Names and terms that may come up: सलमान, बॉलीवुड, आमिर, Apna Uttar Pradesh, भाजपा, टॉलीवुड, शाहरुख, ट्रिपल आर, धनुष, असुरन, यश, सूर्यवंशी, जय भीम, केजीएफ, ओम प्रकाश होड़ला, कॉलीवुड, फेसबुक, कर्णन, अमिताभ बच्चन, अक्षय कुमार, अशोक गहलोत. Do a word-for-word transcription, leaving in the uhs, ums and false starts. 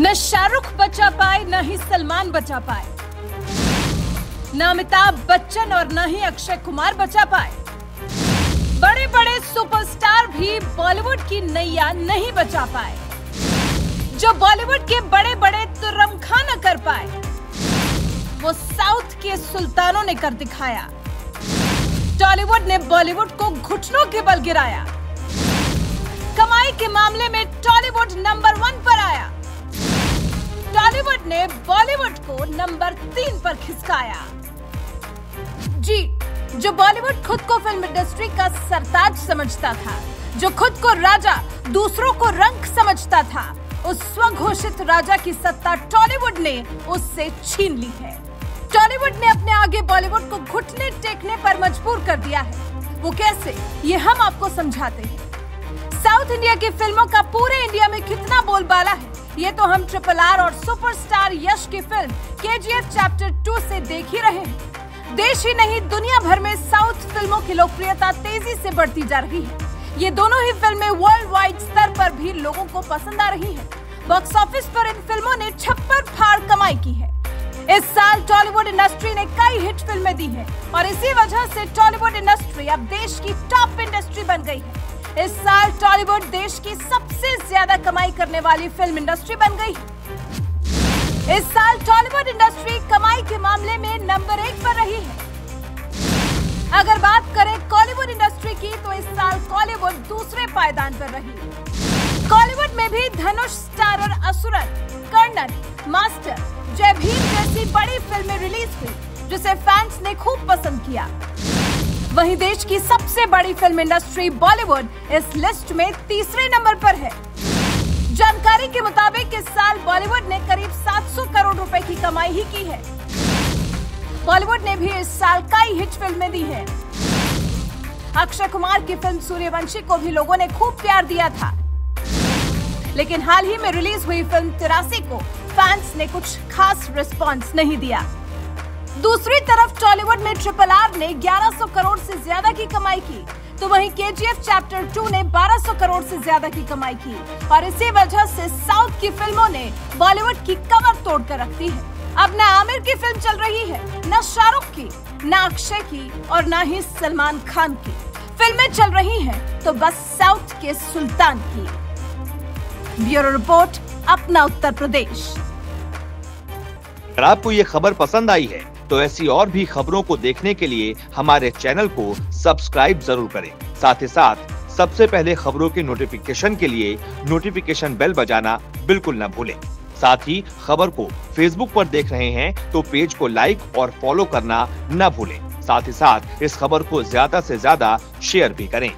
न शाहरुख बचा पाए, न ही सलमान बचा पाए, न अमिताभ बच्चन और न ही अक्षय कुमार बचा पाए। बड़े बड़े सुपरस्टार भी बॉलीवुड की नैया नहीं बचा पाए, जो बॉलीवुड के बड़े बड़े तुरमखा न कर पाए, वो साउथ के सुल्तानों ने कर दिखाया। टॉलीवुड ने बॉलीवुड को घुटनों के बल गिराया। कमाई के मामले में टॉलीवुड नंबर वन पर आया। टॉलीवुड ने बॉलीवुड को नंबर तीन पर खिसकाया। जी, जो बॉलीवुड खुद को फिल्म इंडस्ट्री का सरताज समझता था, जो खुद को राजा, दूसरों को रंक समझता था, उस स्वघोषित राजा की सत्ता टॉलीवुड ने उससे छीन ली है। टॉलीवुड ने अपने आगे बॉलीवुड को घुटने टेकने पर मजबूर कर दिया है। वो कैसे, ये हम आपको समझाते हैं। साउथ इंडिया की फिल्मों का पूरे इंडिया में कितना बोलबाला है, ये तो हम ट्रिपल आर और सुपरस्टार यश की फिल्म केजीएफ चैप्टर टू से देख ही रहे हैं। देश ही नहीं, दुनिया भर में साउथ फिल्मों की लोकप्रियता तेजी से बढ़ती जा रही है। ये दोनों ही फिल्में वर्ल्ड वाइड स्तर पर भी लोगों को पसंद आ रही हैं। बॉक्स ऑफिस पर इन फिल्मों ने छप्पर फाड़ कमाई की है। इस साल टॉलीवुड इंडस्ट्री ने कई हिट फिल्में दी हैं और इसी वजह से टॉलीवुड इंडस्ट्री अब देश की टॉप इंडस्ट्री बन गई है। इस साल टॉलीवुड देश की सबसे ज्यादा कमाई करने वाली फिल्म इंडस्ट्री बन गई है। इस साल टॉलीवुड इंडस्ट्री कमाई के मामले में नंबर एक पर रही है। अगर बात करें कॉलीवुड इंडस्ट्री की, तो इस साल कॉलीवुड दूसरे पायदान पर रही। कॉलीवुड में भी धनुष स्टार और असुरन, कर्णन, मास्टर, जय भीम जैसी बड़ी फिल्में रिलीज हुई, जिसे फैंस ने खूब पसंद किया। वहीं देश की सबसे बड़ी फिल्म इंडस्ट्री बॉलीवुड इस लिस्ट में तीसरे नंबर पर है। जानकारी के मुताबिक इस साल बॉलीवुड ने करीब सात सौ करोड़ रुपए की कमाई ही की है। बॉलीवुड ने भी इस साल कई हिट फिल्में दी हैं। अक्षय कुमार की फिल्म सूर्यवंशी को भी लोगों ने खूब प्यार दिया था, लेकिन हाल ही में रिलीज हुई फिल्म तिरासी को फैंस ने कुछ खास रिस्पांस नहीं दिया। दूसरी तरफ टॉलीवुड में ट्रिपल आर ने ग्यारह सौ करोड़ से ज्यादा की कमाई की, तो वहीं केजीएफ चैप्टर टू ने बारह सौ करोड़ से ज्यादा की कमाई की और इसी वजह से साउथ की फिल्मों ने बॉलीवुड की कमर तोड़ कर रखती है। अब ना आमिर की फिल्म चल रही है, ना शाहरुख की, ना अक्षय की और ना ही सलमान खान की। फिल्में चल रही हैं तो बस साउथ के सुल्तान की। ब्यूरो रिपोर्ट, अपना उत्तर प्रदेश। अगर आपको ये खबर पसंद आई है तो ऐसी और भी खबरों को देखने के लिए हमारे चैनल को सब्सक्राइब जरूर करें। साथ ही साथ सबसे पहले खबरों के नोटिफिकेशन के लिए नोटिफिकेशन बेल बजाना बिल्कुल न भूलें। साथ ही खबर को फेसबुक पर देख रहे हैं तो पेज को लाइक और फॉलो करना न भूलें। साथ ही साथ इस खबर को ज्यादा से ज्यादा शेयर भी करें।